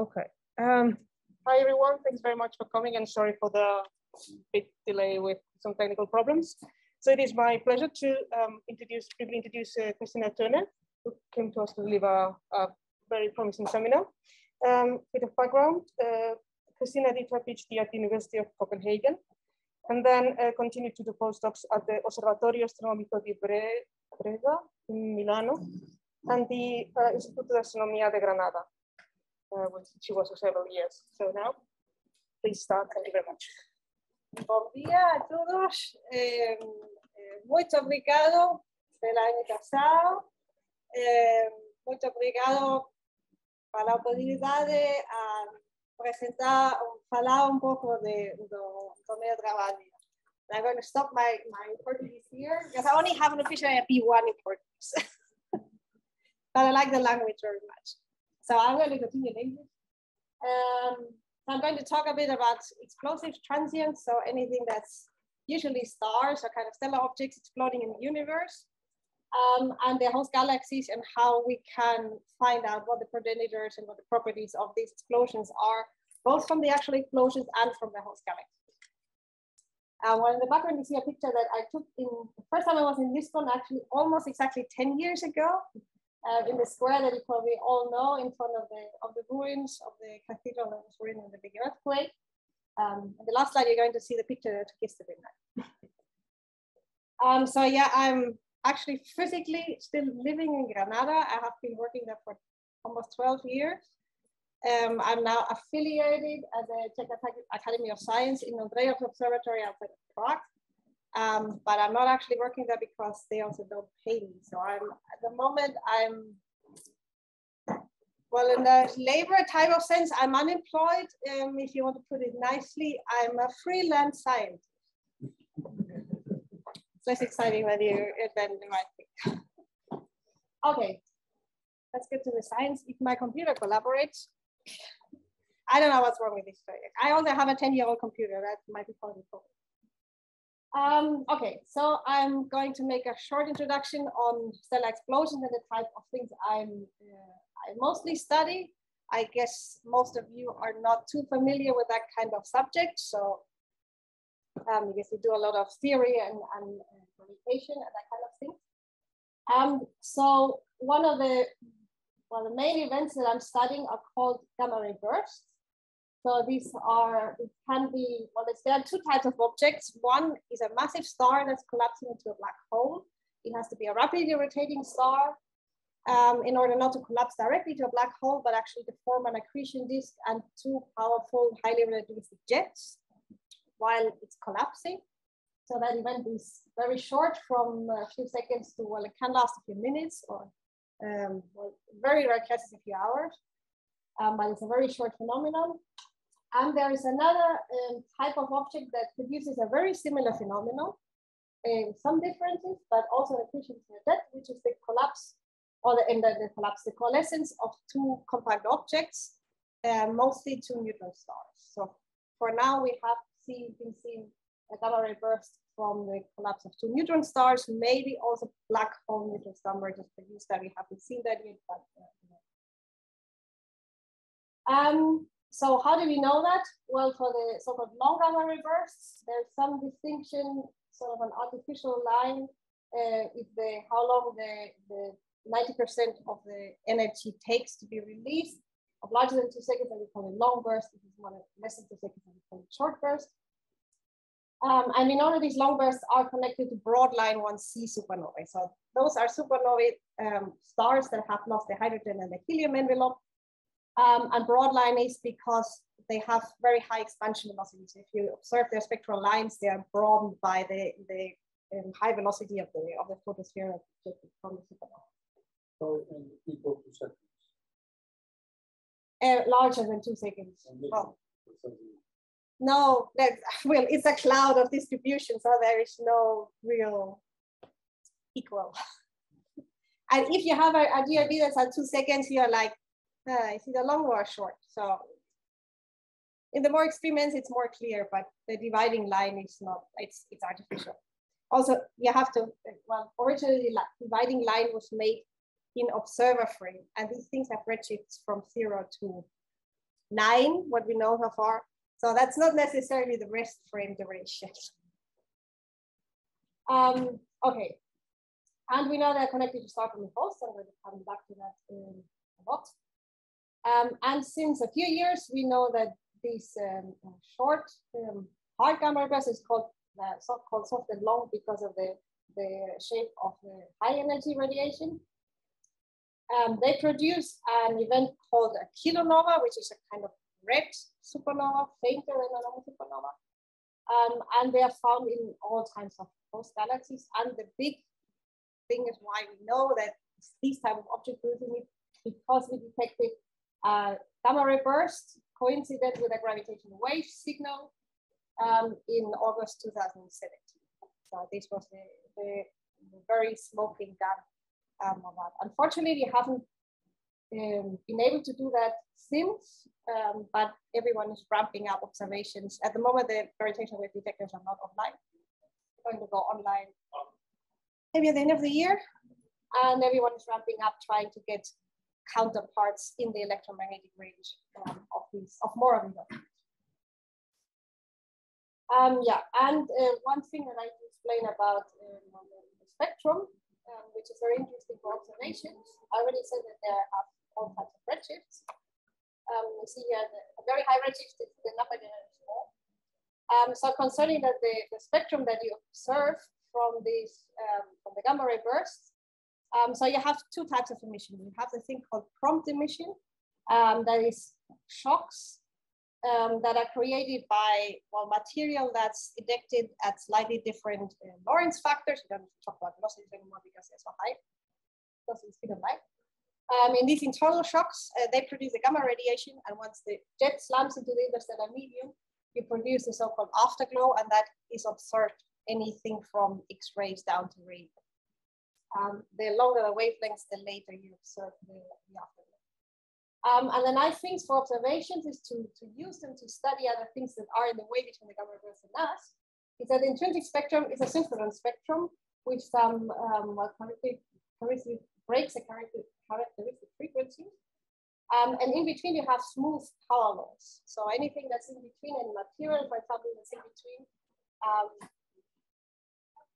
Okay. Hi, everyone. Thanks very much for coming, and sorry for the bit delay with some technical problems. So it is my pleasure to briefly introduce Christina Thöne, who came to us to deliver a very promising seminar. Bit of background, Christina did her PhD at the University of Copenhagen, and then continued to do postdocs at the Osservatorio Astronomico di Brera in Milano, and the Instituto de Astronomia de Granada, which she was for several years. So now, please start. Thank you very much. Buen día a todos. Muito obrigado pelo año pasado. Muito obrigado pela oportunidade de presentar, falar un poco de mi trabajo. I'm going to stop my Portuguese here because I only have an official B1 in Portuguese. But I like the language very much. So I'm going to continue in English. I'm going to talk a bit about explosive transients, so anything that's usually stars or kind of stellar objects exploding in the universe, and their host galaxies, and how we can find out what the progenitors and what the properties of these explosions are, both from the actual explosions and from the host galaxies. Well, in the background, you see a picture that I took in the first time I was in Lisbon, actually almost exactly 10 years ago, in the square that you probably all know, in front of the ruins of the cathedral that was ruined in the big earthquake. And the last slide, you're going to see the picture that took yesterday night. So yeah, I'm actually physically still living in Granada. I have been working there for almost 12 years. I'm now affiliated at the Czech Academy of Science in Ondrejos Observatory outside of Prague. But I'm not actually working there because they also don't pay me. So I'm, at the moment, well, in the labor type of sense, I'm unemployed. If you want to put it nicely, I'm a freelance scientist. It's less exciting than you might think. Okay, let's get to the science. If my computer collaborates, I don't know what's wrong with this project. I also have a 10-year-old computer. That might be part of the problem. Okay, so I'm going to make a short introduction on stellar explosions and the type of things I mostly study. I guess most of you are not too familiar with that kind of subject, so I guess we do a lot of theory and communication and that kind of thing. So one of the main events that I'm studying are called gamma ray bursts. So these are, there are two types of objects. One is a massive star that's collapsing into a black hole. It has to be a rapidly rotating star in order not to collapse directly to a black hole, but actually to form an accretion disk and two powerful, highly relativistic jets while it's collapsing. So that event is very short, from a few seconds to, well, it can last a few minutes, or very rare cases, a few hours, but it's a very short phenomenon. And there is another type of object that produces a very similar phenomenon, some differences, but also an accretion disk, which is the collapse, or the coalescence of two compact objects, mostly two neutron stars. So for now, we have been seeing a gamma ray burst from the collapse of two neutron stars, maybe also black hole neutron star mergers produced that we haven't seen that yet. But, so how do we know that? Well, for the so-called long gamma ray bursts, there's some distinction, sort of an artificial line, if how long the 90% of the energy takes to be released. Of larger than 2 seconds, and we call it long burst. If it's less than 2 seconds, and we call it short burst. And we know that these long bursts are connected to broad line 1c supernovae. So those are supernovae stars that have lost the hydrogen and the helium envelope. And broad line is because they have very high expansion velocities. If you observe their spectral lines, they are broadened by the high velocity of the photosphere from the supernova. So in equal to seconds. Larger than 2 seconds. Oh. No, well, it's a cloud of distribution, so there is no real equal. And if you have a GAB that's at 2 seconds, you're like, is it a long or a short? So in the more extreme ends, it's more clear, but the dividing line is not, it's artificial. Also, you have to, well, originally the dividing line was made in observer frame, and these things have redshifts from 0 to 9, what we know so far. So that's not necessarily the rest frame duration. Okay, and we know they're connected to star from the host, so I'm going to come back to that in a lot. And since a few years, we know that this short hard gamma ray burst is called so-called soft and long because of the shape of the high energy radiation. They produce an event called a kilonova, which is a kind of red supernova, fainter than a normal supernova. And they are found in all kinds of host galaxies. And the big thing is why we know that these type of objects originate because we detected gamma ray bursts coincident with a gravitational wave signal in August 2017. So this was the very smoking gun. Unfortunately, we haven't been able to do that since, but everyone is ramping up observations. At the moment, the gravitational wave detectors are not online. They're going to go online maybe at the end of the year. And everyone is ramping up trying to get counterparts in the electromagnetic range of more of them. Yeah, and one thing that I can explain about the spectrum, which is very interesting for observations. I already said that there are all types of redshifts. You see here a very high redshift is the number that is small. So concerning that the spectrum that you observe from these from the gamma ray bursts, so you have two types of emission. You have the thing called prompt emission, that is shocks that are created by material that's detected at slightly different Lorentz factors. We don't talk about losses anymore because they're so high. Losses speed of light. In these internal shocks, they produce the gamma radiation, and once the jet slams into the interstellar medium, you produce the so-called afterglow, and that is observed anything from X-rays down to radio. The longer the wavelengths, the later you observe the afterglow. And the nice things for observations is to use them to study other things that are in the way between the gamma ray burst and us, is that the intrinsic spectrum is a synchrotron spectrum, which breaks the characteristic frequency. And in between, you have smooth power laws. So anything that's in between and material, for example, that's in between,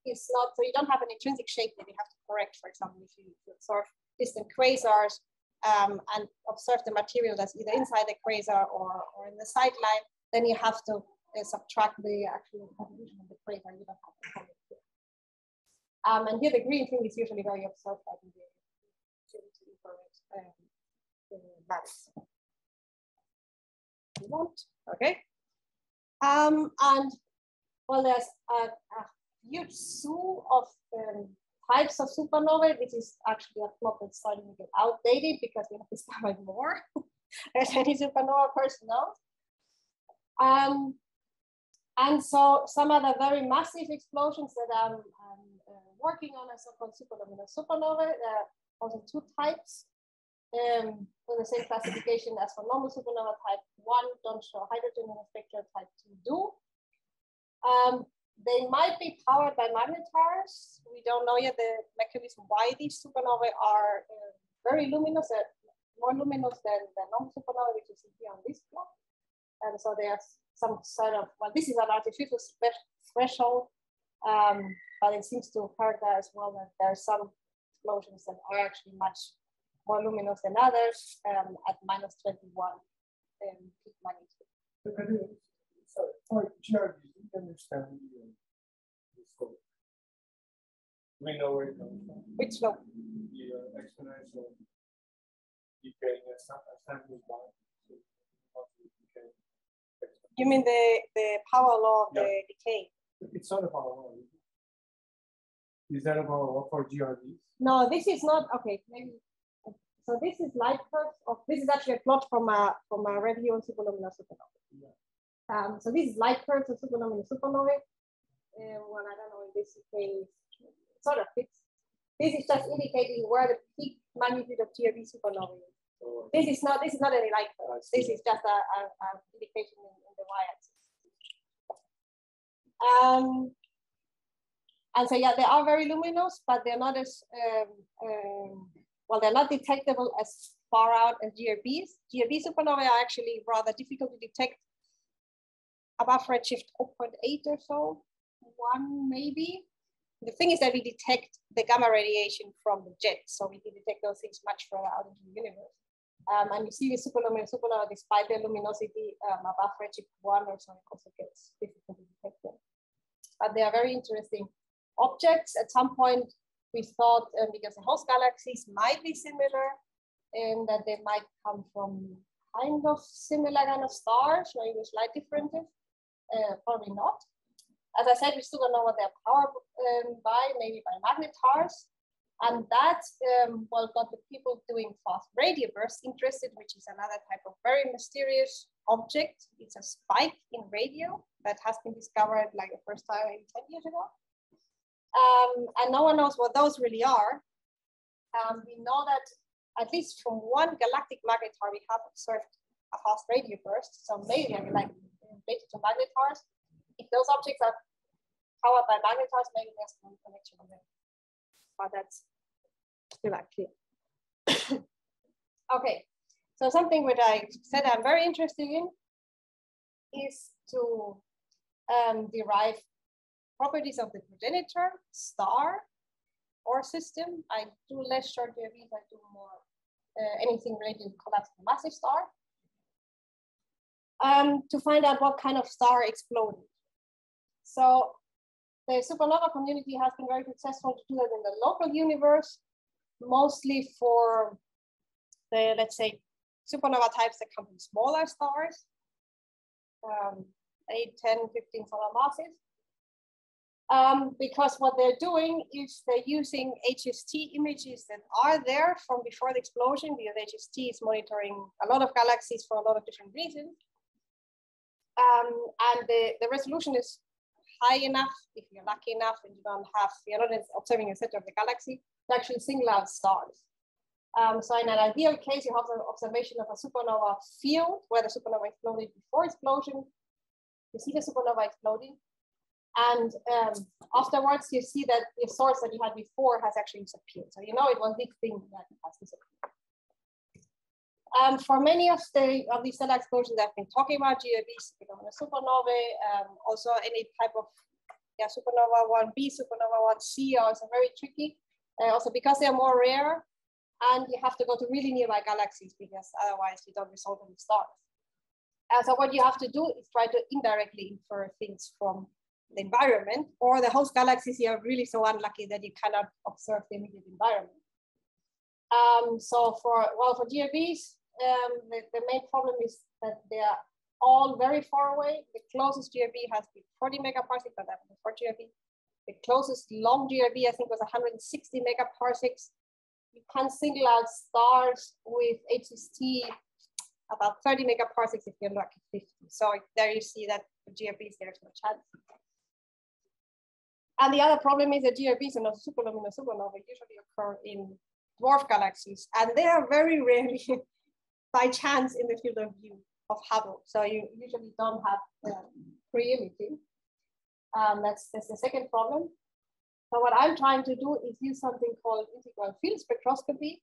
is not, so you don't have an intrinsic shape that you have to correct, for example, if you observe distant quasars, and observe the material that's either inside the quasar or in the sideline, then you have to subtract the actual contribution of the quasar. You don't have to here. And here the green thing is usually very observed by the lattice. You won't, okay. And well, there's a huge zoo of types of supernovae, which is actually a plot that's starting to get outdated because we have discovered more, as any supernova person knows. And so some other very massive explosions that I'm working on are so-called superluminous supernovae. There are also two types for the same classification as for normal supernova. Type 1 don't show hydrogen in the spectrum, type 2 do. They might be powered by magnetars. We don't know yet the mechanism why these supernovae are very luminous, more luminous than the normal supernovae, which you see here on this plot. And so there's some sort of, well, this is an artificial threshold, but it seems to occur there as well that there are some explosions that are actually much more luminous than others at minus 21 peak magnitude. Sorry, Chair, you didn't understand the scope. We know where it comes from. Which slope? The exponential decay that's not assembly by decay. You mean the power law of the decay? It's not a power law. Is that a power law for GRDs? No, this is not. Okay, maybe. So this is light curves of. This is actually a plot from a review on superluminous supernovae. Yeah. So this is light curves of superluminous supernovae. Well, I don't know if this case sort of fits. This is just indicating where the peak magnitude of GAB supernovae is. Oh, okay. This is not any light curves. This is just a indication in the y-axis. And so yeah, they are very luminous, but they're not as Well, they're not detectable as far out as GRBs. GRB supernovae are actually rather difficult to detect above redshift 0.8 or so, one maybe. The thing is that we detect the gamma radiation from the jet, so we can detect those things much further out into the universe. And you see the superluminous supernovae, despite their luminosity above redshift 1 or so, it also gets difficult to detect them. But they are very interesting objects. At some point, we thought, because the host galaxies might be similar, and that they might come from kind of similar kind of stars, maybe slight differences, probably not. As I said, we still don't know what they're powered by, maybe by magnetars. And that, well, got the people doing fast radio bursts interested, which is another type of very mysterious object. It's a spike in radio that has been discovered like the first time maybe 10 years ago. And no one knows what those really are. We know that at least from one galactic magnetar, we have observed a fast radio burst. So maybe like related to magnetars. If those objects are powered by magnetars, maybe there's no connection with them. But that's still unclear. Okay, so something which I said I'm very interested in is to derive properties of the progenitor, star, or system. I do less short derivatives, I do more anything related to collapse of a massive star. To find out what kind of star exploded. So the supernova community has been very successful to do that in the local universe, mostly for the, let's say, supernova types that come from smaller stars, 8, 10, 15 solar masses. Because what they're doing is they're using HST images that are there from before the explosion, because HST is monitoring a lot of galaxies for a lot of different reasons. And the resolution is high enough, if you're lucky enough and you don't have, you're not observing a center of the galaxy, to actually single out stars. So in an ideal case, you have an observation of a supernova field where the supernova exploded before explosion. You see the supernova exploding. And afterwards, you see that the source that you had before has actually disappeared. So you know it was this thing that has disappeared. For many of these stellar explosions I've been talking about, GABs, supernovae, also any type of supernova 1b, supernova 1c are also very tricky. Also because they are more rare, and you have to go to really nearby galaxies because otherwise you don't resolve any stars. So what you have to do is try to indirectly infer things from the environment, or the host galaxies you are really so unlucky that you cannot observe the immediate environment. So for GRBs, the main problem is that they are all very far away. The closest GRB has been 40 megaparsecs, but that was before GRB. The closest long GRB, I think, was 160 megaparsecs. You can single out stars with HST about 30 megaparsecs if you're lucky, 50. So there you see that for GRBs, there's no chance. And the other problem is that GRBs are not superluminous supernovae, usually occur in dwarf galaxies, and they are very rarely by chance in the field of view of Hubble. So you usually don't have reality. That's the second problem. So what I'm trying to do is use something called integral field spectroscopy.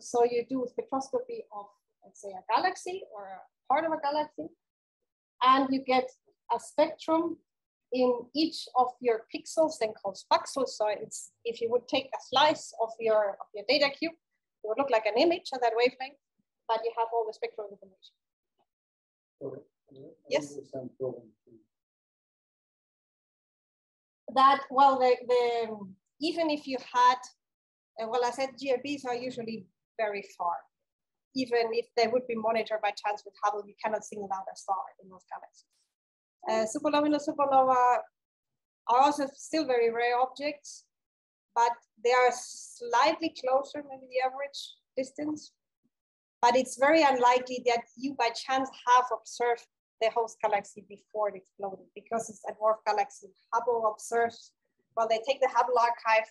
So you do spectroscopy of, let's say, a galaxy or a part of a galaxy, and you get a spectrum in each of your pixels, then called voxels. So it's, if you would take a slice of your data cube, it would look like an image of that wavelength, but you have all the spectral information. Okay. Yes? That, well, even if you had, well, I said GRBs are usually very far. Even if they would be monitored by chance with Hubble, you cannot single out a star in those galaxies. Superluminous supernova are also still very rare objects, but they are slightly closer, maybe the average distance. But it's very unlikely that you by chance have observed the host galaxy before it exploded, because it's a dwarf galaxy. Hubble observes, well, they take the Hubble archive.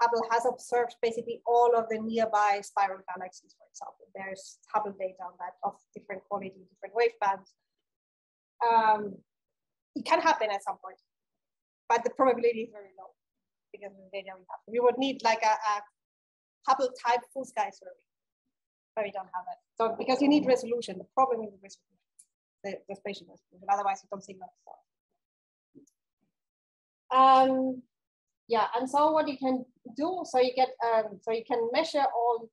Hubble has observed basically all of the nearby spiral galaxies, for example. There's Hubble data on that of different quality, different wave bands. It can happen at some point, but the probability is very low because of the data we have. We would need like a Hubble type full sky survey, but we don't have it. So because you need resolution, the problem is the spatial resolution, otherwise you don't signal itself. Yeah, and so what you can do, so you get, so you can measure all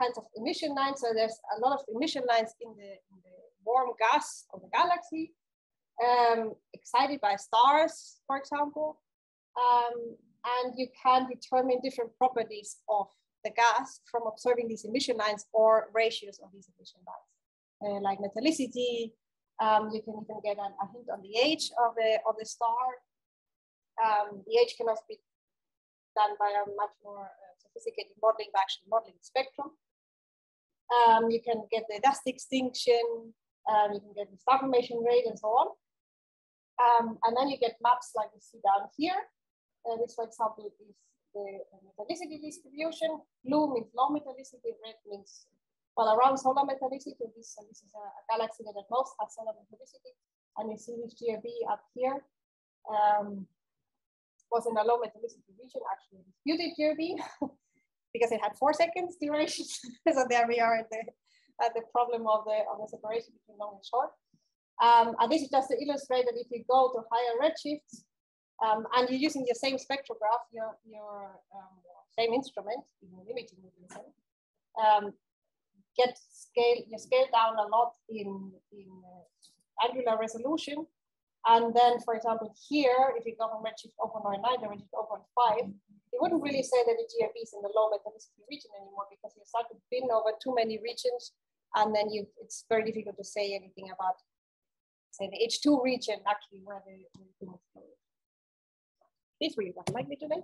kinds of emission lines. So there's a lot of emission lines in the warm gas of the galaxy, excited by stars, for example. And you can determine different properties of the gas from observing these emission lines or ratios of these emission lines, like metallicity. You can even get a hint on the age of the star. The age can also be done by a much more sophisticated modeling, by actually modeling the spectrum. You can get the dust extinction, you can get the star formation rate and so on. And then you get maps like you see down here. This, for example, is the metallicity distribution. Blue means low metallicity, red means, well, around solar metallicity. This is a galaxy that at most has solar metallicity. And you see this GAB up here. Was in a low metallicity region, actually disputed GRB because it had 4 seconds duration. So there we are at the problem of the separation between long and short. And this is just to illustrate that if you go to higher redshifts and you're using your same spectrograph, your same instrument, even imaging mechanism, get scale, you scale down a lot in angular resolution. And then, for example, here, if you go from redshift 0.09 to redshift 0.5, you wouldn't really say that the GRB is in the low metallicity region anymore because you start to bin over too many regions, and then you, it's very difficult to say anything about, say, the H2 region, actually, where the most low is. This really doesn't like me today.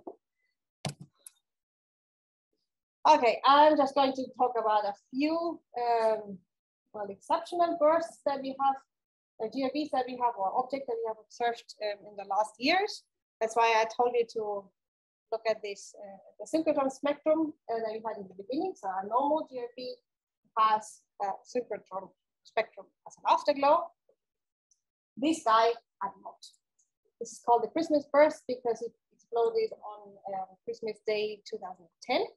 Okay, I'm just going to talk about a few, well, exceptional bursts that we have. The GRBs that we have, or objects that we have observed in the last years. That's why I told you to look at this, the synchrotron spectrum that we had in the beginning. So a normal GRB has a synchrotron spectrum as an afterglow. This guy had not. This is called the Christmas burst because it exploded on Christmas Day 2010.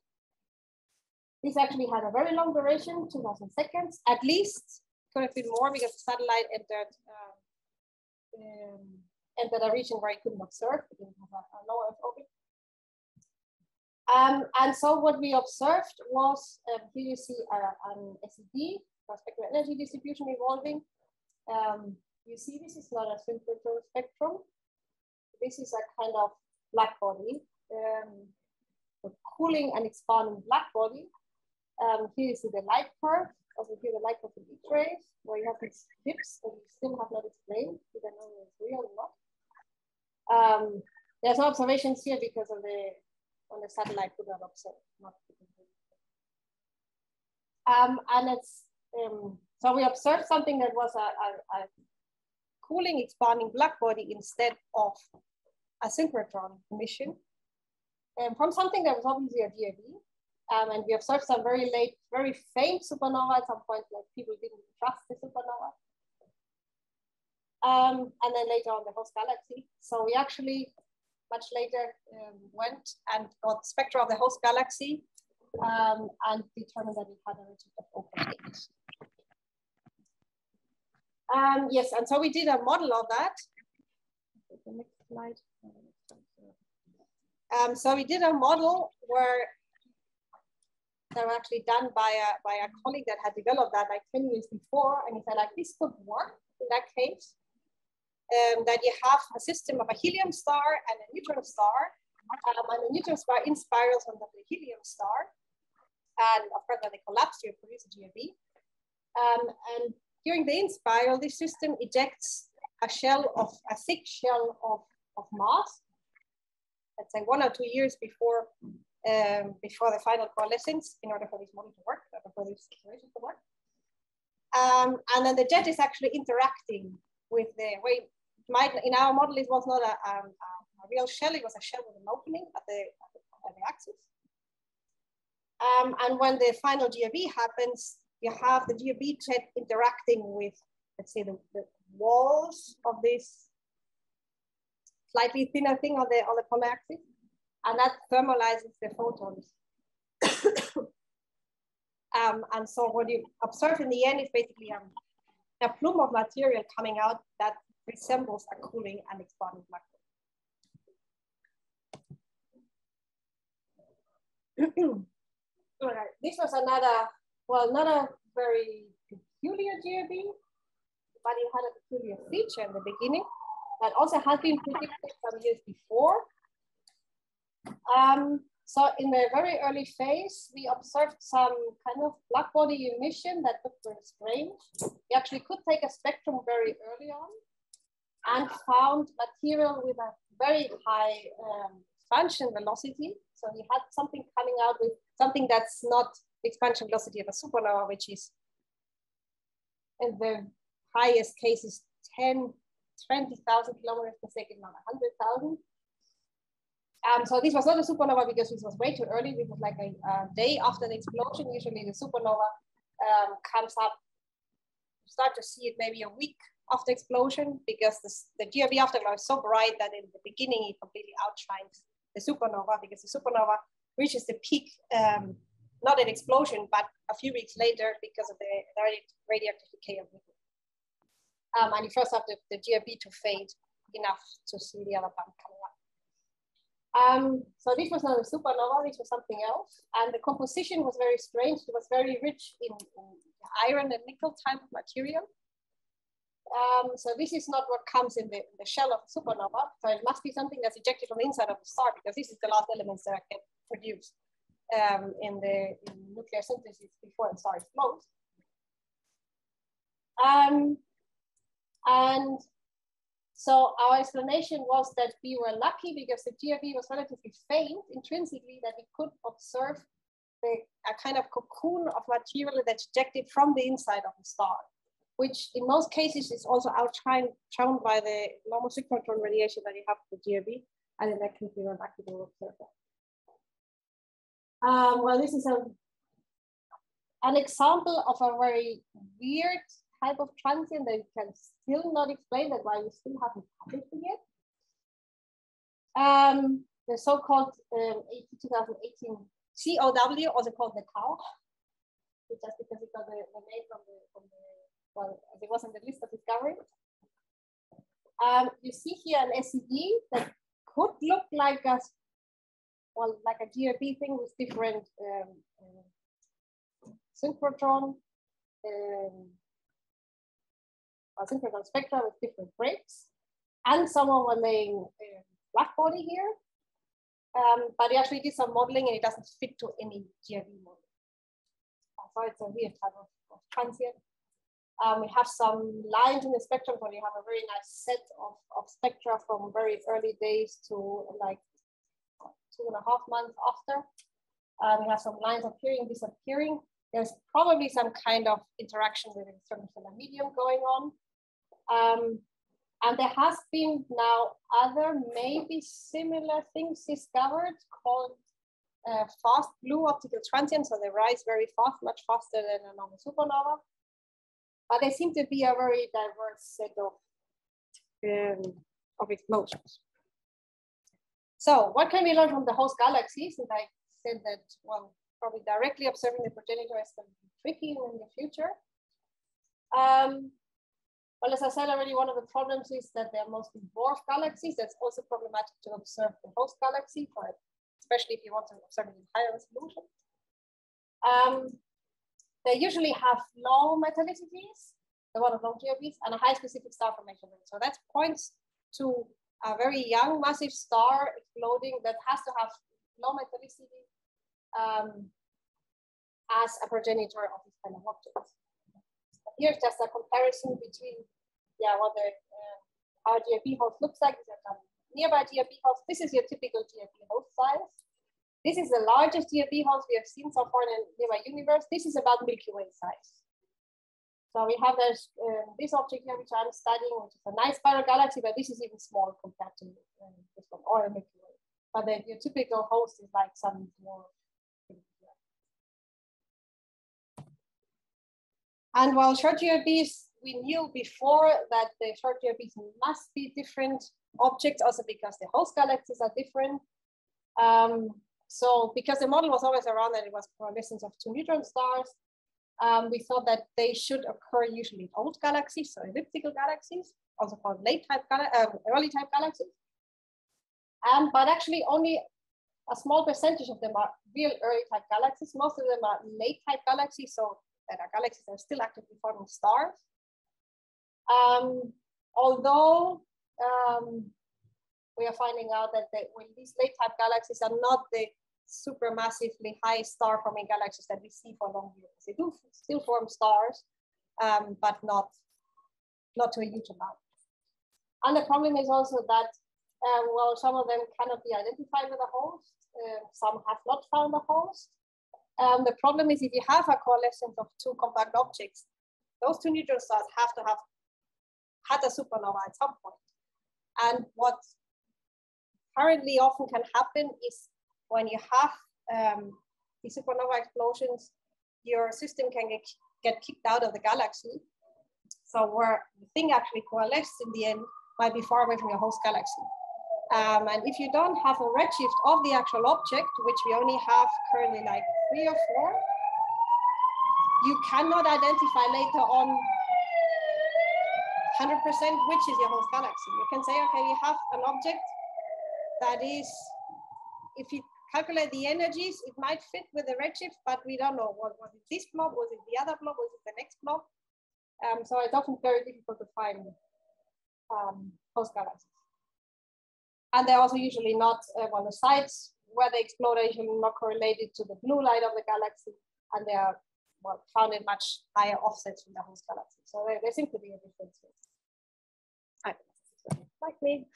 This actually had a very long duration, 2,000 seconds at least. Could have been more because the satellite entered entered a region where it couldn't observe. It didn't have a low Earth orbit. And so what we observed was here you see an SED, spectral energy distribution evolving. You see this is not a synchrotron spectrum. This is a kind of black body, a cooling and expanding black body. Here you see the light curve. Also here the light of the heat rays, where you have these dips that you still have not explained. You don't know if it's real or not. There's no observations here because of the satellite could not observe. Not and it's so we observed something that was a cooling, expanding black body instead of a synchrotron emission, and from something that was obviously a GAB. And we observed some very late, very faint supernova at some point, like people didn't trust the supernova. And then later on the host galaxy. So we actually, much later, went and got spectra of the host galaxy and determined that it had a redshift of 0.8. Yes, and so we did a model of that. The next slide. So we did a model where that were actually done by a colleague that had developed that like 10 years before. And he said, like, this could work in that case, that you have a system of a helium star and a neutron star, and the neutron star in spirals on the helium star. And of course, when they collapse, you produce a GRB. And during the in-spiral, this system ejects a shell of, a thick shell of mass, let's say 1 or 2 years before before the final coalescence, in order for this model to work, in order for this situation to work. And then the jet is actually interacting with the way, in our model, it was not a real shell, it was a shell with an opening at the axis. And when the final GAB happens, you have the GAB jet interacting with, let's say, the walls of this slightly thinner thing on the polar axis. And that thermalizes the photons And so what you observe in the end is basically a plume of material coming out that resembles a cooling and expanding black hole. All right, this was another, well, not a very peculiar GAB, but it had a peculiar feature in the beginning that also has been predicted some years before. So in the very early phase, we observed some kind of black body emission that looked very strange. We actually could take a spectrum very early on and found material with a very high expansion velocity. So we had something coming out with something that's not the expansion velocity of a supernova, which is in the highest cases 10, 20,000 kilometers per second, not 100,000. So this was not a supernova because this was way too early. This was like a day after the explosion. Usually the supernova comes up, you start to see it maybe a week after explosion because the GAB afterglow is so bright that in the beginning it completely outshines the supernova because the supernova reaches the peak, not at explosion, but a few weeks later because of the radioactive decay of nickel. And you first have the GAB to fade enough to see the other band coming up. So this was not a supernova, this was something else. And the composition was very strange. It was very rich in iron and nickel type of material. So this is not what comes in the shell of the supernova. So it must be something that's ejected from the inside of the star because this is the last elements that can produce in nuclear synthesis before the star explodes. And so our explanation was that we were lucky because the GAB was relatively faint intrinsically that we could observe a kind of cocoon of material that's ejected from the inside of the star, which in most cases is also outshined by the normal synchrotron radiation that you have with the GAB, and in that case we were lucky to observe that. Well, this is an example of a very weird type of transient that you can still not explain, that why we still haven't published yet. The so-called 2018 COW, also called the COW, just because it got the name from the well, it was on the list of discovery. You see here an SED that could look like a, well, like a GAB thing with different synchrotron. Or synchrotron spectra with different breaks and some overlaying black body here. But it actually did some modeling and it doesn't fit to any GAB model. So it's a weird type of transient. We have some lines in the spectrum, but we have a very nice set of spectra from very early days to like 2.5 months after. We have some lines appearing, disappearing. There's probably some kind of interaction with an extracellular medium going on. And there has been now other maybe similar things discovered called fast blue optical transients. So they rise very fast, much faster than a normal supernova. But they seem to be a very diverse set of explosions. So what can we learn from the host galaxies? And I said that, well, probably directly observing the progenitor is going to be tricky in the future. Well, as I said already, one of the problems is that they're mostly dwarf galaxies. That's also problematic to observe the host galaxy, especially if you want to observe it in higher resolution. They usually have low metallicities, the one of long GABs, and a high specific star formation rate. So that points to a very young massive star exploding that has to have low metallicity as a progenitor of this kind of objects. Here's just a comparison between, yeah, what the our GAB host looks like. These are nearby GAB hosts. This is your typical GAB host size. This is the largest GAB host we have seen so far in the nearby universe. This is about Milky Way size. So we have this object here, which I'm studying, which is a nice spiral galaxy, but this is even small compared to this one, or a Milky Way. But then your typical host is like some more. And while short GABs, we knew before that the short GABs must be different objects also because the host galaxies are different. So because the model was always around that it was for a distance of 2 neutron stars, we thought that they should occur usually in old galaxies, so elliptical galaxies, also called early type galaxies. But actually only a small percentage of them are real early type galaxies. Most of them are late type galaxies, so that our galaxies are still actively forming stars. Although we are finding out that when these late type galaxies are not the supermassively high star forming galaxies that we see for long periods. They do still form stars, but not to a huge amount. And the problem is also that, well, some of them cannot be identified with a host. Some have not found a host. The problem is if you have a coalescence of 2 compact objects, those 2 neutron stars have to have had a supernova at some point. And what currently often can happen is when you have the supernova explosions, your system can get kicked out of the galaxy. So where the thing actually coalesces in the end might be far away from your host galaxy. And if you don't have a redshift of the actual object, which we only have currently like 3 or 4, you cannot identify later on 100% which is your host galaxy. You can say, okay, we have an object that is, if you calculate the energies, it might fit with the redshift, but we don't know what was it this blob, was it the other blob, was it the next blob? So it's often very difficult to find host galaxies. And they're also usually not on the sites where the exploration is not correlated to the blue light of the galaxy, and they are found in much higher offsets from the host galaxy. So there seems to be a difference. I don't know, like me.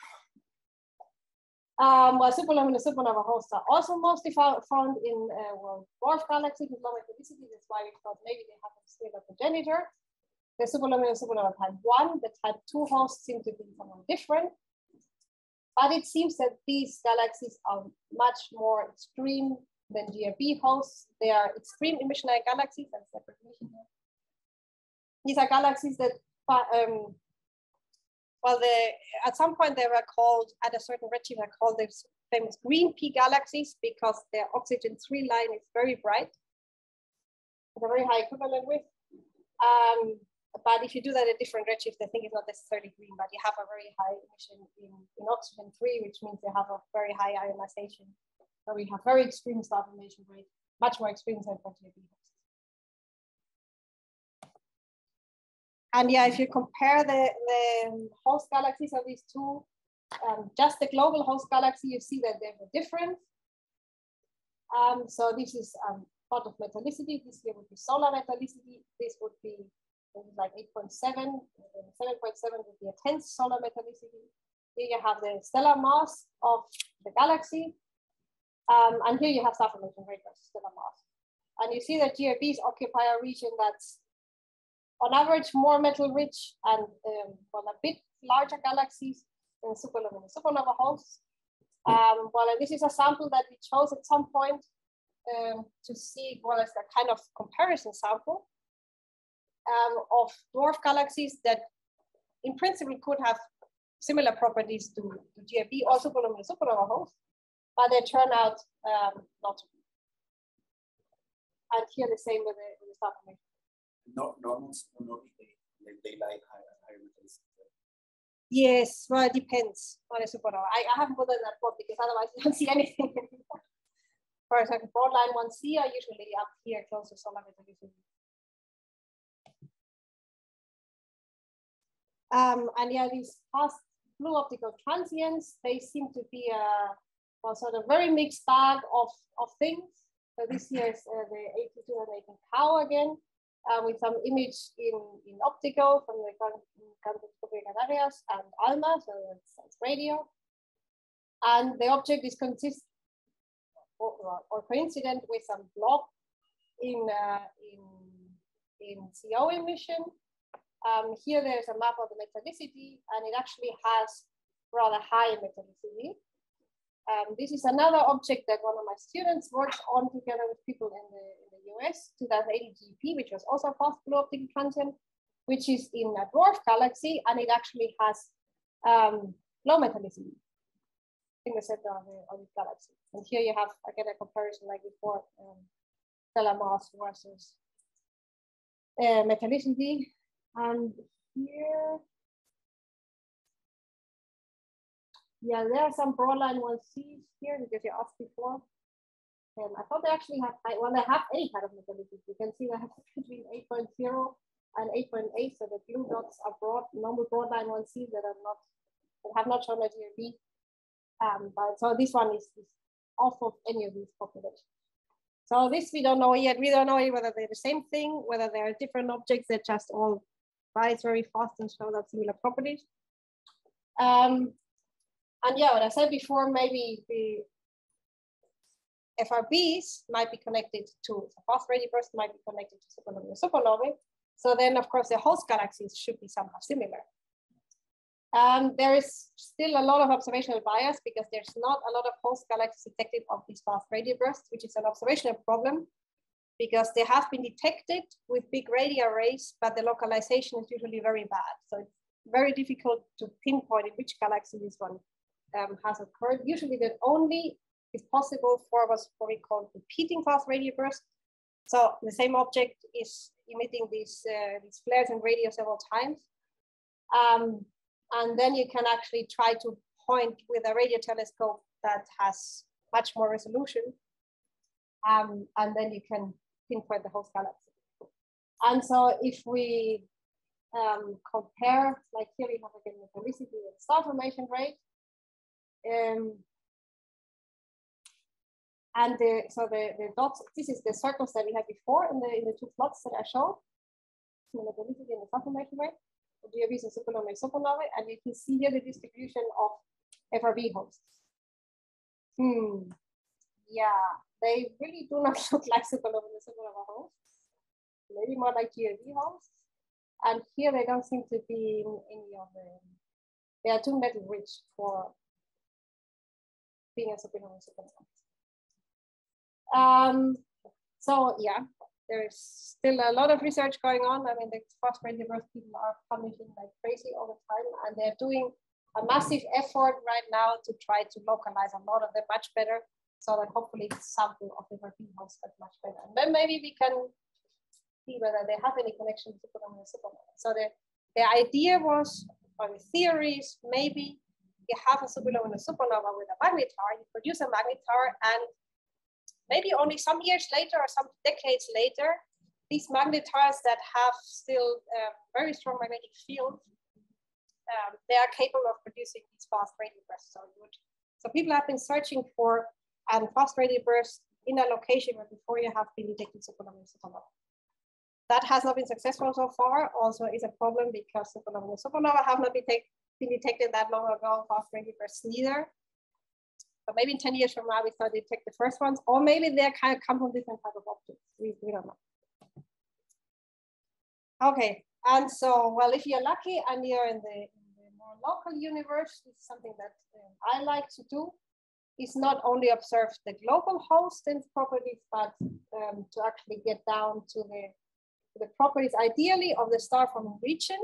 Well, superluminous supernova hosts are also mostly found in dwarf galaxies with low magneticity. That's why we thought maybe they have still a progenitor. The superluminous supernova type 1, the type 2 hosts seem to be somewhat different. But it seems that these galaxies are much more extreme than GAB hosts. They are extreme emissionary galaxies and separate emission. These are galaxies that, well, at some point they were called, at a certain redshift, they're called the famous green pea galaxies because their oxygen-3 line is very bright, with a very high equivalent width. But if you do that at different redshift, I think it's not necessarily green, but you have a very high emission in oxygen-3, which means you have a very high ionization. So we have very extreme star formation rate, much more extreme than for GAB hosts. And yeah, if you compare the host galaxies of these two, just the global host galaxy, you see that there's a difference. So this is part of metallicity. This here would be solar metallicity. This would be like 8.7. 7.7 would be a 10th solar metallicity. Here you have the stellar mass of the galaxy. And here you have star formation rate versus stellar mass. And you see that GABs occupy a region that's on average more metal rich and well, a bit larger galaxies than supernova hosts. Well, and this is a sample that we chose at some point to see, well, as a kind of comparison sample of dwarf galaxies that in principle could have similar properties to GAB or supernova hosts, but they turn out not to be. And here the same with the star formation. No, they like higher metallicity. Yes, well, it depends on the supernova. I haven't put that in that plot because otherwise you don't see anything. For example, broad line 1C are usually up here close to solar metallicity. And yeah, these past blue optical transients, they seem to be a well, sort of very mixed bag of things. So this here is the 2018 COW again. With some image in optical from the Cantos Copia Canarias and ALMA, so it's radio. And the object is consistent or coincident with some blob in CO emission. Here there's a map of the metallicity, and it actually has rather high metallicity. This is another object that one of my students worked on together with people in the US, 2008 GP, which was also a fast blue optical transient, which is in a dwarf galaxy, and it actually has low metallicity. the center of the galaxy. And here you have, again, a comparison like before, stellar mass versus metallicity. And here, yeah, there are some broad line 1Cs here because you asked before. I thought they actually have, well, they have any kind of metallicity. You can see they have between 8.0 and 8.8. So the blue dots are broad, normal broad line 1Cs that are not, that have not shown a GMT. But so this one is off of any of these populations. So this we don't know yet. We don't know whether they're the same thing, whether they are different objects that just all rise very fast and show that similar properties. And yeah, what I said before, maybe the FRBs might be connected to the fast radio burst, might be connected to superluminous supernovae. So then, of course, the host galaxies should be somehow similar. There is still a lot of observational bias because there's not a lot of host galaxies detected of these fast radio bursts, which is an observational problem because they have been detected with big radio arrays, but the localization is usually very bad. So it's very difficult to pinpoint in which galaxy this one has occurred. Usually that only is possible for what we call repeating fast radio bursts. So the same object is emitting these flares and radio several times. And then you can actually try to point with a radio telescope that has much more resolution. And then you can pinpoint the host galaxy. And so if we compare, like here we have again metallicity and star formation rate. So the dots, this is the circles that we had before in the two plots that I showed, the metallicity and the star formation rate. GABs and superluminous supernovae, and you can see here the distribution of FRB hosts. Yeah, they really do not look like superluminous supernova hosts, maybe more like GAB hosts. And here they don't seem to be in any of them. They are too metal rich for being a superluminous supernova. So yeah. There is still a lot of research going on. I mean, the fast radio burst people are publishing like crazy all the time, and they're doing a massive effort right now to try to localize a lot of them much better, so that hopefully sample of the FRB hosts get much better. And then maybe we can see whether they have any connection to superluminous supernovae. So the idea was, or the theory is, maybe you have a superluminous supernova with a magnetar, you produce a magnetar, and maybe only some years later or some decades later, these magnetars that have still a very strong magnetic field, they are capable of producing these fast radio bursts. So people have been searching for fast radio bursts in a location where before you have been detecting superluminous supernova. That has not been successful so far. Also is a problem because superluminous supernova have not been detected that long ago, fast radio bursts neither. But maybe in 10 years from now, we start to detect the first ones, or maybe they kind of come from different type of objects. We don't know. Okay, and so, well, if you're lucky and you're in the more local universe, it's something that I like to do, is not only observe the global host and properties, but to actually get down to the properties, ideally, of the star forming region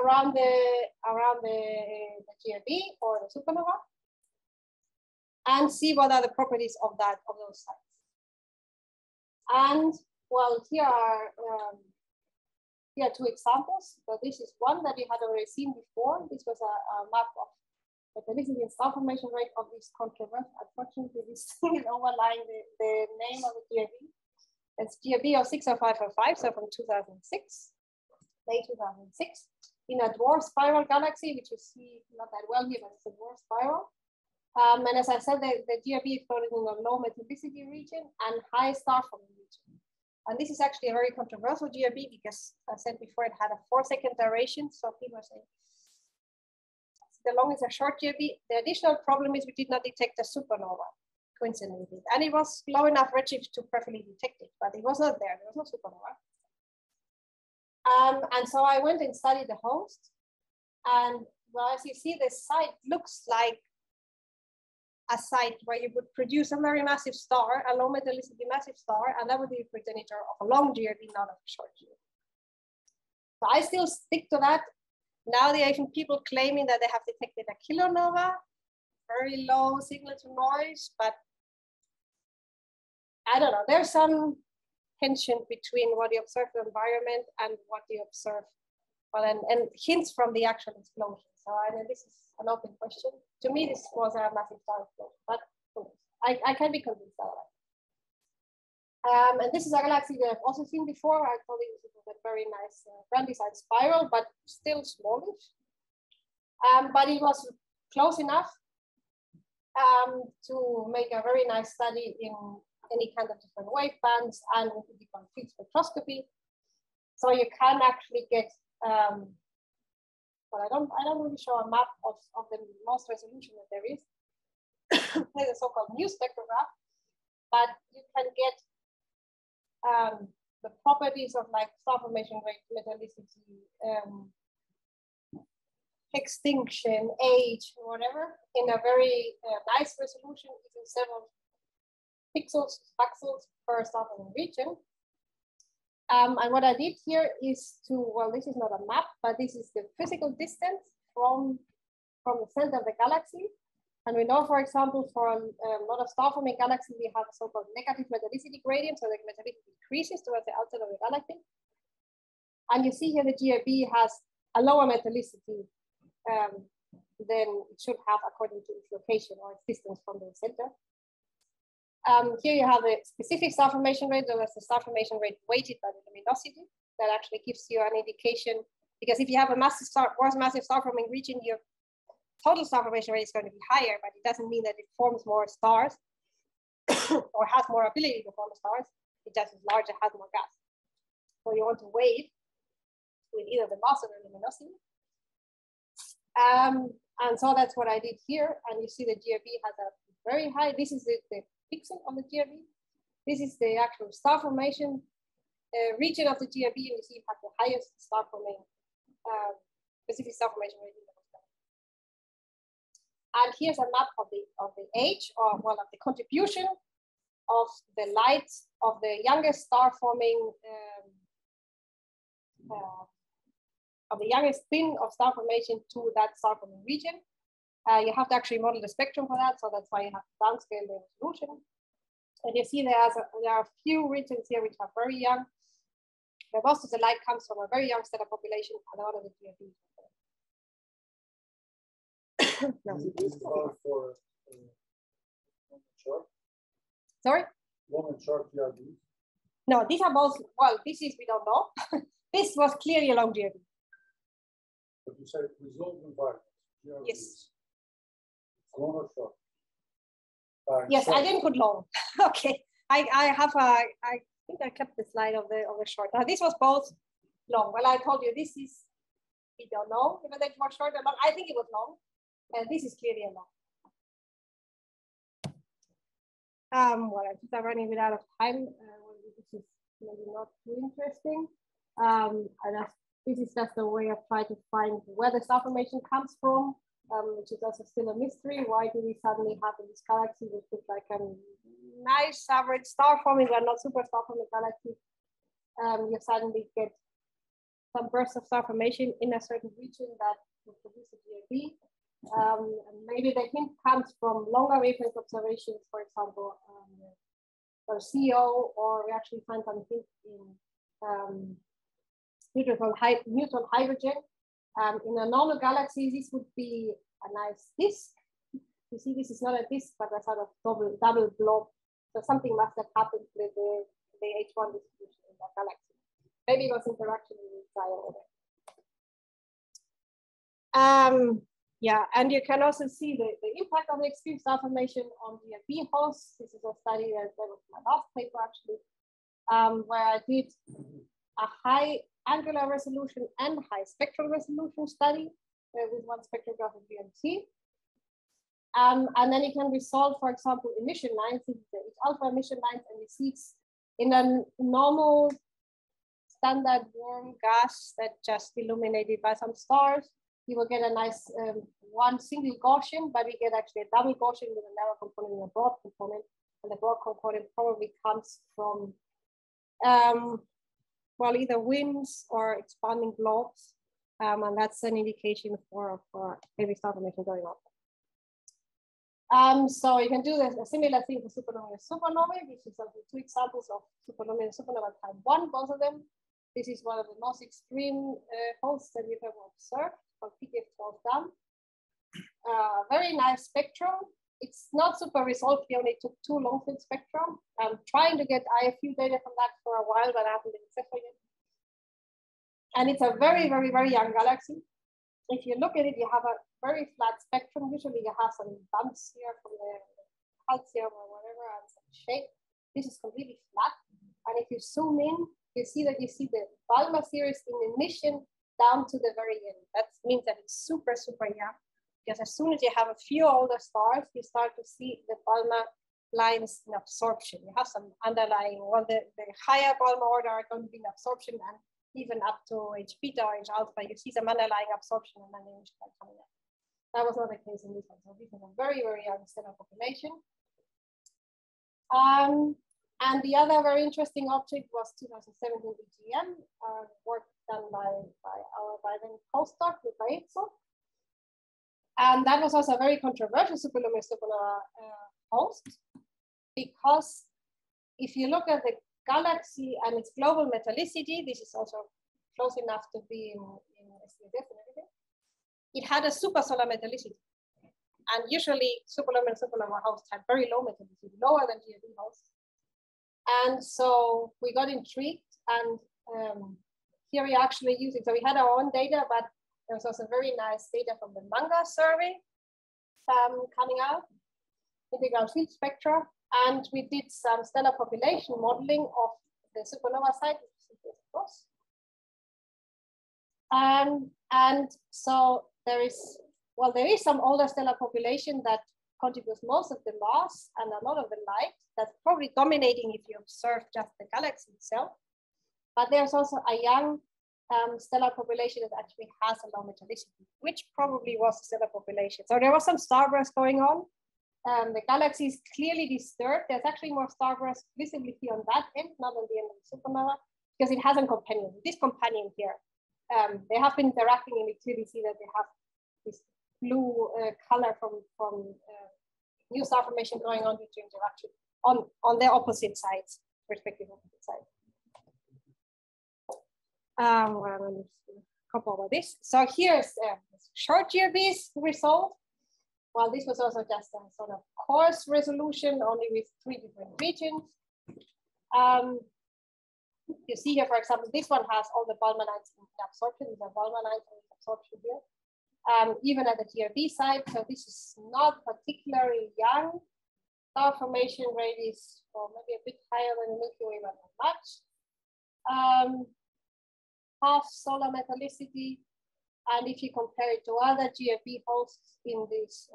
around the GAB or the supernova, and see what are the properties of that, of those sites. And well, here are two examples. So this is one that we had already seen before. This was a map of metallicity and star formation rate of this controversy. Unfortunately, this thing is overlying the name of the GAB. It's GAB 060505, so from 2006, late 2006, in a dwarf spiral galaxy, which you see not that well here, but it's a dwarf spiral. And as I said, the GAB exploded in a low metallicity region and high star forming region. And this is actually a very controversial GAB because, as I said before, it had a 4-second duration. So people are saying the long is a short GAB. The additional problem is we did not detect a supernova, coincidentally. And it was low enough redshift to perfectly detect it, but it was not there. There was no supernova. And so I went and studied the host. And well, as you see, the site looks like a site where you would produce a very massive star, a low metallicity massive star, and that would be a progenitor of a long GAB, not of a short GAB. So I still stick to that. Now there are even people claiming that they have detected a kilonova, very low signal-to-noise, but I don't know, there's some tension between what you observe in the environment and what you observe, well, and hints from the actual explosion. So I know this is an open question. To me, this was a massive dark explosion, but I can be convinced otherwise. And this is a galaxy that I've also seen before. I thought it was a very nice round-design spiral, but still smallish. But it was close enough to make a very nice study in any kind of different wave bands and with integral field spectroscopy. So you can actually get, well, I don't really show a map of the most resolution that there is. There's a so-called new spectrograph, but you can get the properties of like star formation rate, metallicity, extinction, age, whatever, in a very nice resolution using several pixels, voxels per star formation region. And what I did here is to, well, this is not a map, but this is the physical distance from the center of the galaxy. And we know, for example, for a lot of star-forming galaxies, we have so-called negative metallicity gradient, so the metallicity decreases towards the outside of the galaxy. And you see here the GAB has a lower metallicity than it should have according to its location or its distance from the center. Here you have a specific star formation rate, so that's the star formation rate weighted by the luminosity. That actually gives you an indication, because if you have a massive star, more massive star forming region, your total star formation rate is going to be higher, but it doesn't mean that it forms more stars or has more ability to form stars. It just is larger, has more gas. So you want to weigh with either the mass or the luminosity. And so that's what I did here. And you see the GAB has a very high, this is the pixel on the GAB. This is the actual star formation region of the GAB, and you see you have the highest star formation, specific star formation region. And here's a map of the age, or well, of the contribution of the light of the youngest star forming, of the youngest spin of star formation to that star forming region. You have to actually model the spectrum for that, so that's why you have to downscale the resolution. And you see there are a few regions here which are very young. But most of the light comes from a very young stellar population, and a lot of the GAB. No. For, sorry? No, these are both, well, this is, we don't know. This was clearly a long GAB. But you said resolved environment. GAB. Yes. Long or short? Yes, short. I didn't put long. Okay. I think I kept the slide of the short. Now this was both long. Well, I told you this is, we don't know whether it was short or long. I think it was long. And this is clearly a lot. Well, I think I'm running out of time. Well, this is maybe not too interesting. And this is just the way I try to find where the star formation comes from, which is also still a mystery. Why do we suddenly have in this galaxy which is like a nice average star forming, but not super star forming galaxy? You suddenly get some bursts of star formation in a certain region that will produce a GAB. Maybe the hint comes from longer wavelength observations, for example, or CO, or we actually find some hint in neutron hydrogen. In a normal galaxy, this would be a nice disk. You see, this is not a disk, but a sort of double blob. So something must have happened with the H1 distribution in that galaxy. Maybe it was interaction with diode. Yeah, and you can also see the impact of the extreme star formation on the GAB hosts. This is a study that was my last paper actually, where I did a high angular resolution and high spectral resolution study with one spectrograph of GMT. And then you can resolve, for example, emission lines, it's alpha emission lines, and you see in a normal standard warm gas that just illuminated by some stars. You will get a nice one single Gaussian, but we get actually a double Gaussian with a narrow component and a broad component. And the broad component probably comes from, well, either winds or expanding globes. And that's an indication for heavy star formation going on. So you can do this, a similar thing for superluminous supernovae, which is two examples of superluminous supernova type 1, both of them. This is one of the most extreme hosts that we've ever observed, called PTF12 DAM. Very nice spectrum. It's not super resolved. We only took two long field spectrum. I'm trying to get IFU data from that for a while, but I haven't been successful yet. And it's a very, very, very young galaxy. If you look at it, you have a very flat spectrum. Usually you have some bumps here from the calcium or whatever and some shape. This is completely flat. And if you zoom in, you see that you see the ALMA series in emission down to the very end. That means that it's super, super young. Because as soon as you have a few older stars, you start to see the ALMA lines in absorption. You have some underlying, well, the higher ALMA order are going to be in absorption, and even up to H beta or H alpha, you see some underlying absorption and then H beta coming up. That was not the case in this one. So this is a very, very young stellar population. And the other very interesting object was 2017 BGM, work done by then postdoc, Luca Izzo. And that was also a very controversial superluminous supernova host, because if you look at the galaxy and its global metallicity, this is also close enough to be in SDSS and everything, it had a supersolar metallicity. And usually superluminous supernova hosts have very low metallicity, lower than GAB hosts. And so we got intrigued, and here we actually use it. So we had our own data, but there was also very nice data from the Manga survey coming out, integral field spectra. And we did some stellar population modeling of the supernova site, of course. And so there is, well, there is some older stellar population that contributes most of the mass and a lot of the light that's probably dominating if you observe just the galaxy itself. But there's also a young stellar population that actually has a low metallicity, which probably was a stellar population. So there was some starburst going on. The galaxy is clearly disturbed. There's actually more starburst visibly here on that end, not on the end of the supernova, because it has a companion. This companion here, they have been interacting, and you clearly see that they have this blue color from new star formation going on due to interaction on their opposite sides, respective opposite sides. Well, I'm going to hop over this. So here's short GRB's result. Well, this was also just a sort of coarse resolution, only with three different regions. You see here, for example, this one has all the Balmer lines in absorption. These are Balmer lines in absorption here, even at the GRB side. So this is not particularly young. Star formation rate is, well, maybe a bit higher than the Milky Way, but not much. Half solar metallicity. And if you compare it to other GFB hosts in this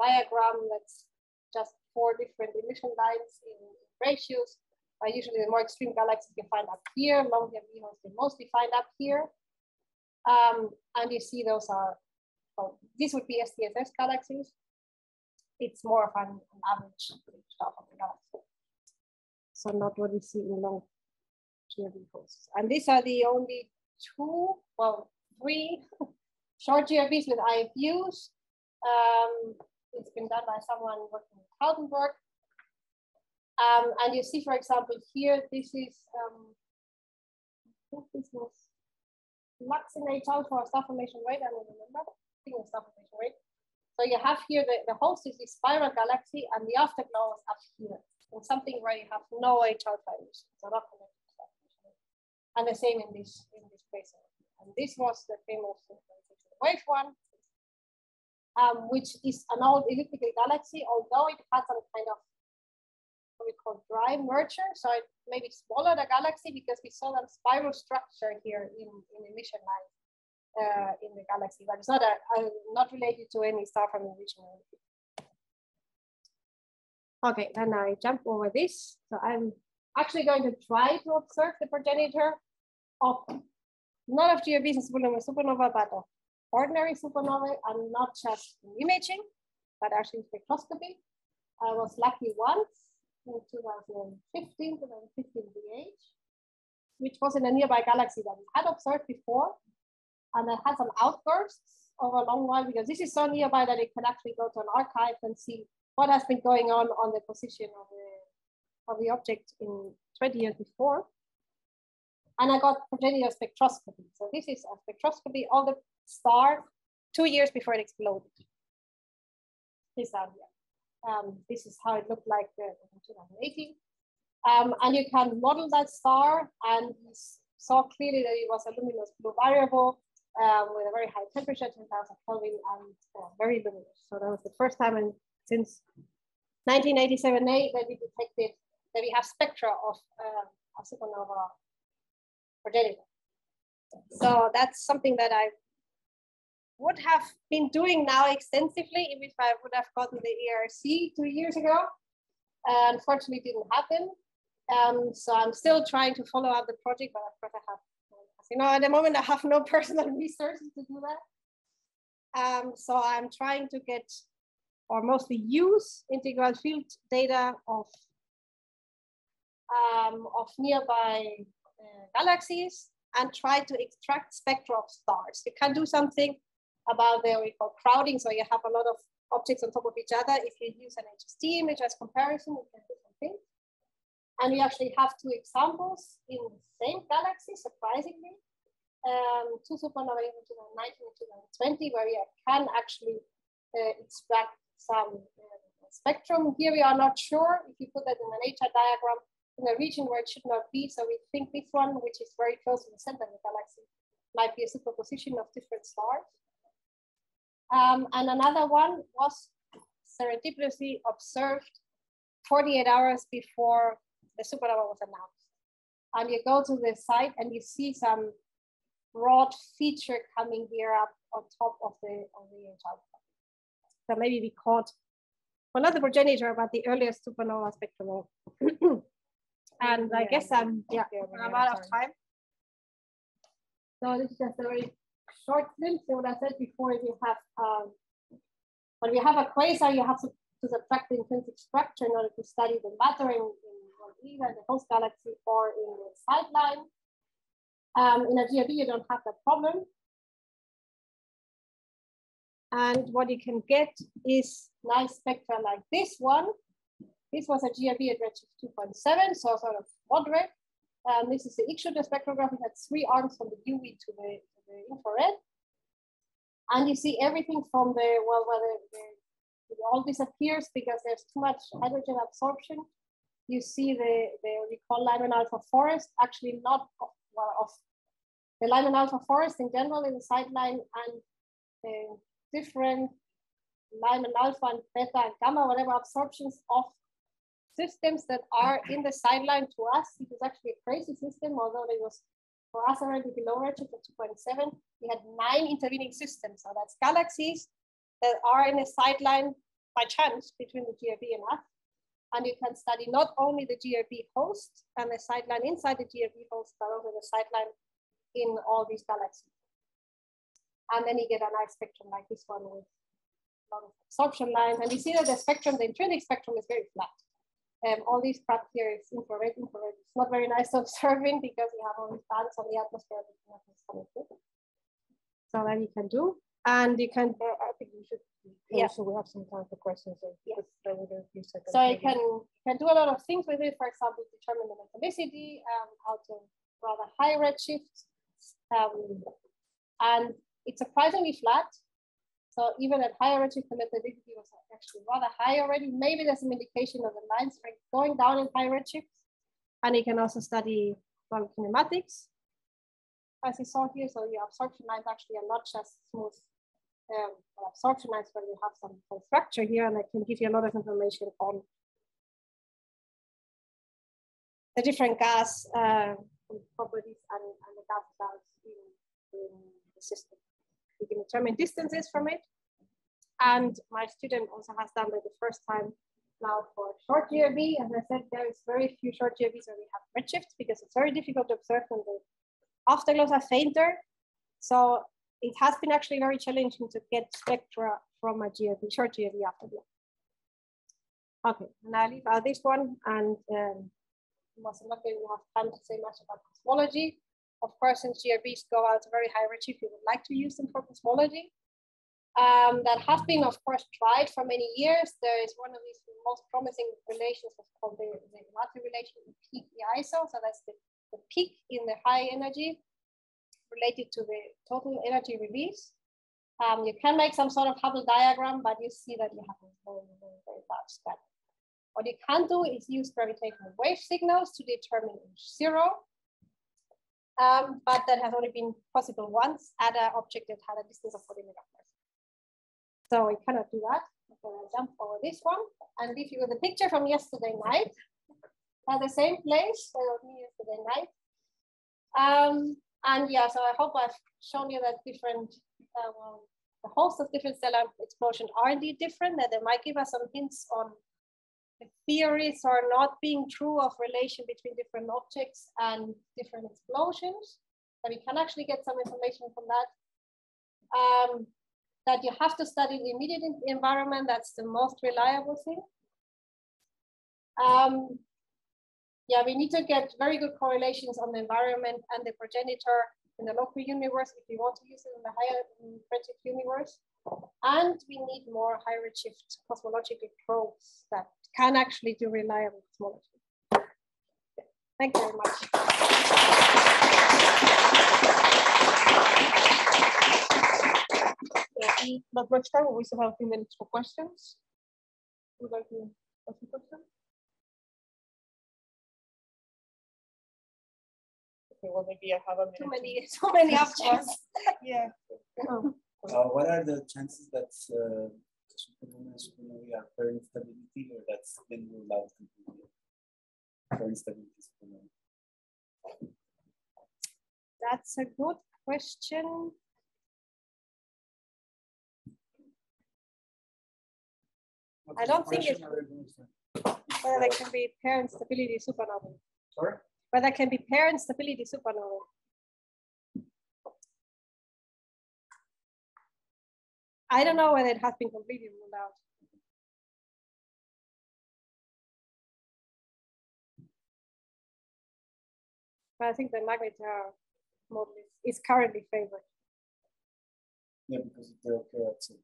diagram, that's just four different emission lines in ratios. Usually the more extreme galaxies you find up here, long GFB hosts you mostly find up here. And you see those are, well, this would be SDSS galaxies. It's more of an average stuff of the galaxy. So not what we see in long GFB hosts. And these are the only two, well, three short GRBs with IFUs. It's been done by someone working in Kaltenberg. And you see, for example, here, this is, I think this was Lux in H alpha for star formation rate. I don't remember. I think it was star formation rate. So you have here the host is the spiral galaxy, and the afterglow is up here. So something where you have no H alpha emission, so not connected to star formation rate. And the same in this case. And this was the famous wave one, which is an old elliptical galaxy, although it had some kind of what we call dry merger. So it maybe smaller the galaxy, because we saw that spiral structure here in emission line in the galaxy, but it's not related to any star from the region. Okay, then I jump over this. So I'm actually going to try to observe the progenitor of not of GRBs and superluminous supernova, but of ordinary supernovae, and not just in imaging, but actually in spectroscopy. I was lucky once in 2015 BH, which was in a nearby galaxy that we had observed before, and I had some outbursts. over a long while, because this is so nearby that it can actually go to an archive and see what has been going on the position of the object in 20 years before. And I got progenitor spectroscopy. So this is a spectroscopy of the star 2 years before it exploded. This out here. This is how it looked like in 2018. And you can model that star, and you saw clearly that it was a luminous blue variable with a very high temperature, 10,000 Kelvin, and very luminous. So that was the first time in, since 1987-8 that we detected that we have spectra of a supernova progenitor. So that's something that I would have been doing now extensively if I would have gotten the ERC 2 years ago. Unfortunately, it didn't happen. So I'm still trying to follow up the project, but of course I have, you know, at the moment I have no personal resources to do that. So I'm trying to get, or mostly use, integral field data of nearby galaxies and try to extract spectra of stars. You can do something about the we call crowding, so you have a lot of objects on top of each other. If you use an HST image as comparison, you can do something. And we actually have two examples in the same galaxy, surprisingly, two supernovae in 2019 and 2020, where we can actually extract some spectrum. Here we are not sure if you put that in an HR diagram in a region where it should not be. So we think this one, which is very close to the center of the galaxy, might be a superposition of different stars. And another one was serendipitously observed 48 hours before the supernova was announced. And you go to the site and you see some broad feature coming here up on top of the HR. So maybe we caught, well, not the progenitor, but the earliest supernova spectrum. And yeah, I guess I'm out of time. So this is just a very short glimpse of what I said before. If you have, when we have a quasar, you have to subtract the intrinsic structure in order to study the matter in either the host galaxy or in the sideline. In a GAB, you don't have that problem. And what you can get is nice spectra like this one. This was a GAB at redshift 2.7, so sort of moderate. This is the X-shooter spectrograph. It had three arms from the UV to the infrared. And you see everything from the, well, whether it all disappears because there's too much hydrogen absorption. You see the we call Lyman alpha forest, actually not of, well, of the Lyman alpha forest in general in the sideline, and the different Lyman alpha and beta and gamma, whatever absorptions of systems that are in the sideline to us. It was actually a crazy system, although it was for us already below redshift of 2.7. We had 9 intervening systems. So that's galaxies that are in a sideline by chance between the GRB and us. And you can study not only the GRB host and the sideline inside the GRB host, but also the sideline in all these galaxies. And then you get a nice spectrum like this one with long absorption lines. And you see that the spectrum, the intrinsic spectrum, is very flat. All these crap here is infrared, It's not very nice observing because you have all these bands on the atmosphere. So that you can do. And you can, I think we should, so we have some time for questions. So, so you can do a lot of things with it. For example, determine the metallicity out of rather high redshift. And it's surprisingly flat. So even at higher redshift, the metallicity was actually rather high already. Maybe there's some indication of the line strength going down in high redshift. And you can also study kinetics, as you saw here. So the absorption lines actually are not just smooth absorption lines, but you have some structure here, and I can give you a lot of information on the different gas properties and the gas clouds in the system. You can determine distances from it. And my student also has done that the first time now for short GRB. As I said, there is very few short GRBs where we have redshifts because it's very difficult to observe when the afterglows are fainter. So it has been actually very challenging to get spectra from a GRB, short GRB afterglow. Okay, and I'll leave out this one. And I'm not going to have time to say much about cosmology. Of course, since GRBs go out to very high redshift, we would like to use them for cosmology. that has been, of course, tried for many years. There is one of these most promising relations called the Amati relation, peak EISO. So that's the peak in the high energy related to the total energy release. You can make some sort of Hubble diagram, but you see that you have a very large scattering. What you can do is use gravitational wave signals to determine H0, but that has only been possible once at an object that had a distance of 40 meters. So we cannot do that. I'm going to jump over this one and leave you with a picture from yesterday night at the same place yesterday night. And yeah, so I hope I've shown you that different, the hosts of different stellar explosions are indeed different, that they might give us some hints on the theories are not being true of relation between different objects and different explosions. So we can actually get some information from that. That you have to study the immediate environment, that's the most reliable thing. Yeah, we need to get very good correlations on the environment and the progenitor in the local universe if we want to use it in the higher redshift universe. And we need more high redshift cosmological probes that can actually do reliable cosmology. Thank you very much. Not much time, we still have a few minutes for questions. Would you like to ask a question? Well, maybe I have a minute. So many options. Yeah. What are the chances that superluminous supernovae are current stability, or that's been ruled out completely? Current stability supernovae. That's a good question. I don't think it's whether they can be parent stability supernovae. Sorry? But that can be parent stability supernovae. I don't know whether it has been completely ruled out. But I think the magnetar model is currently favored. Yeah, because they occur at some point.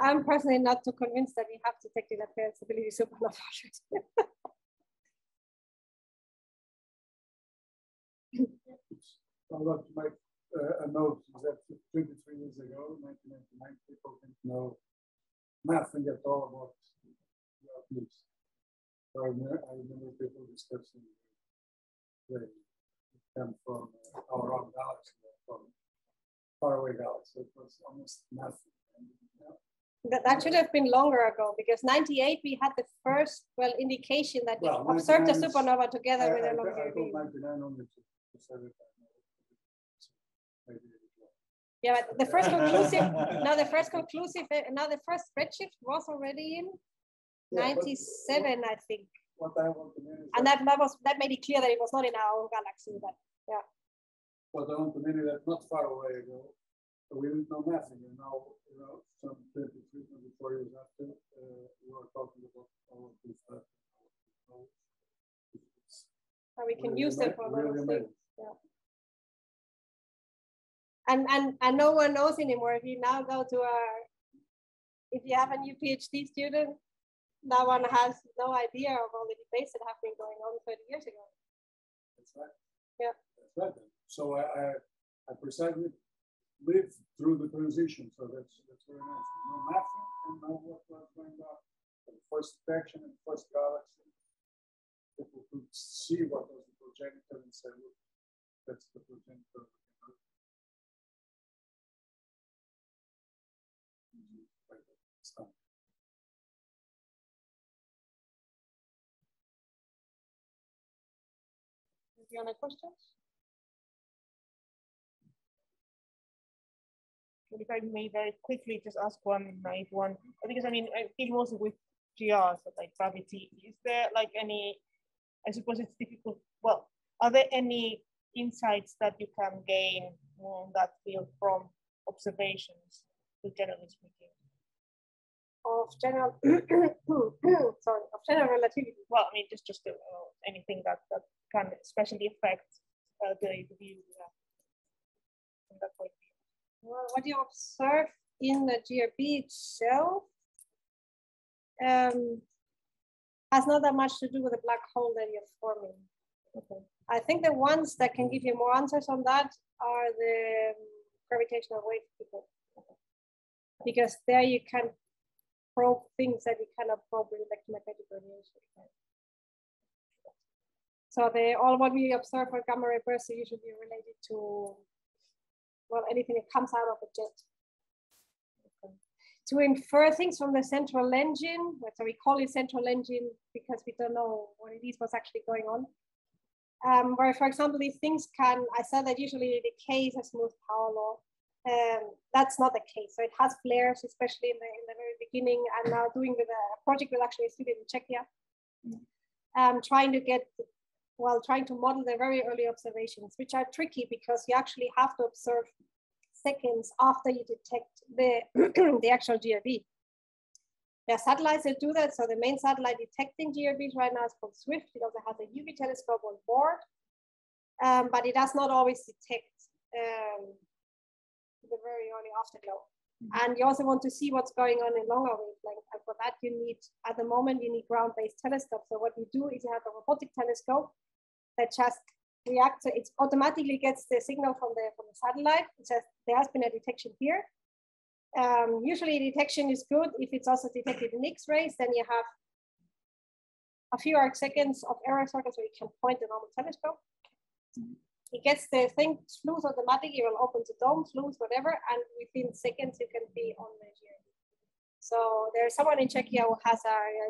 I'm personally not too convinced that we have to take the appearance ability supernova. I'd like to make a note that 23 years ago, 1999, people didn't know nothing at all about the news. So I remember people discussing that come from our own galaxy, from faraway galaxy. It was almost nothing. That should have been longer ago, because 1998 we had the first indication that we observed a supernova together with a long UV. Yeah, but the first conclusive the first redshift was already in 97, I think. What I want to mean is and that made it clear that it was not in our own galaxy, but yeah. What I want to mean is that not far away ago. So we didn't know nothing, and now, you know, some 23, 24 years after, we are talking about all of this stuff. And we can use them for a lot of things. Yeah. And no one knows anymore. If you now go to a, if you have a new PhD student, that one has no idea of all the debates that have been going on 30 years ago. That's right. Yeah. That's right. So I precisely live through the transition, so that's very nice. No mapping and know what was going on. The first detection and first galaxy, people could see what was the progenitor and say, look, that's the progenitor. Any other questions? If I may very quickly just ask one naive one, because I mean, I deal mostly with GRs, like gravity. Is there like any, I suppose it's difficult, well, are there any insights that you can gain on that field from observations, generally speaking? of general sorry, of general relativity. Well, I mean, just anything that can especially affect the view from that point of view. Well, what you observe in the GRB itself has not that much to do with the black hole that you're forming. Okay. I think the ones that can give you more answers on that are the gravitational wave people, because there you can probe things that you cannot probe with electromagnetic radiation. So all what we observe for gamma ray bursts are usually related to, well, anything that comes out of a jet. Okay. To infer things from the central engine, so we call it central engine because we don't know what it is, what's actually going on. Where, for example, these things can, I said that usually the K is a smooth power law. That's not the case. So it has flares, especially in the very beginning. I'm now doing with a project with actually a student in Czechia, trying to get, well, trying to model the very early observations, which are tricky because you actually have to observe seconds after you detect the, the actual GRB. There are satellites that do that. So the main satellite detecting GRBs right now is called Swift. It also has a UV telescope on board, but it does not always detect the very early afterglow. Mm-hmm. And you also want to see what's going on in longer wavelength. And for that, you need, at the moment, you need ground-based telescopes. So what you do is you have a robotic telescope that just reacts. It automatically gets the signal from the satellite. It says there has been a detection here. Usually detection is good. If it's also detected in X-rays, then you have a few arc seconds of error circles where you can point the normal telescope. It gets the thing, sleuth automatically, it will open the dome, sleuth, whatever, and within seconds you can be on the GRB. So there's someone in Czechia who has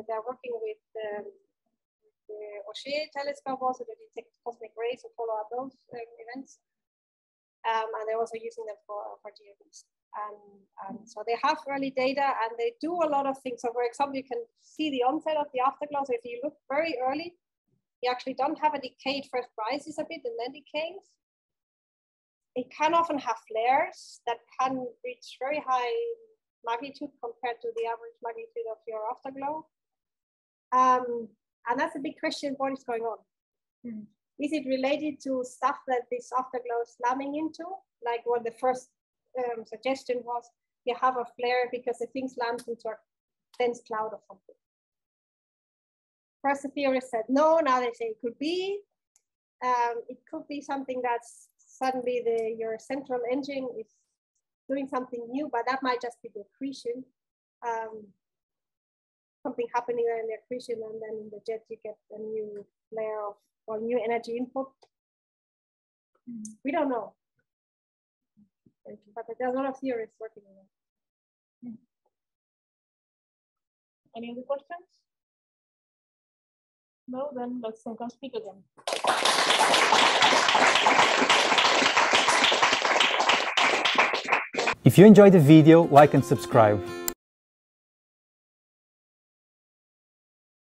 they're working with the Osservatorio telescope also to detect cosmic rays and follow up those events. And they're also using them for GRBs. And so they have early data and they do a lot of things. So for example, you can see the onset of the afterglow. So if you look very early, you actually don't have a decay. It first rises a bit and then decays. It can often have flares that can reach very high magnitude compared to the average magnitude of your afterglow. And that's a big question, what is going on? Mm-hmm. Is it related to stuff that this afterglow is slamming into? Like what the first suggestion was, you have a flare because the thing slams into a dense cloud or something. First the theorists said no, now they say it could be. It could be something that's suddenly your central engine is doing something new, but that might just be the accretion. Something happening there in the accretion, and then in the jet you get a new flare of, or new energy input. We don't know. But there are a lot of theorists working on it. Any other questions? No, then let's thank our speaker again. If you enjoyed the video, like and subscribe.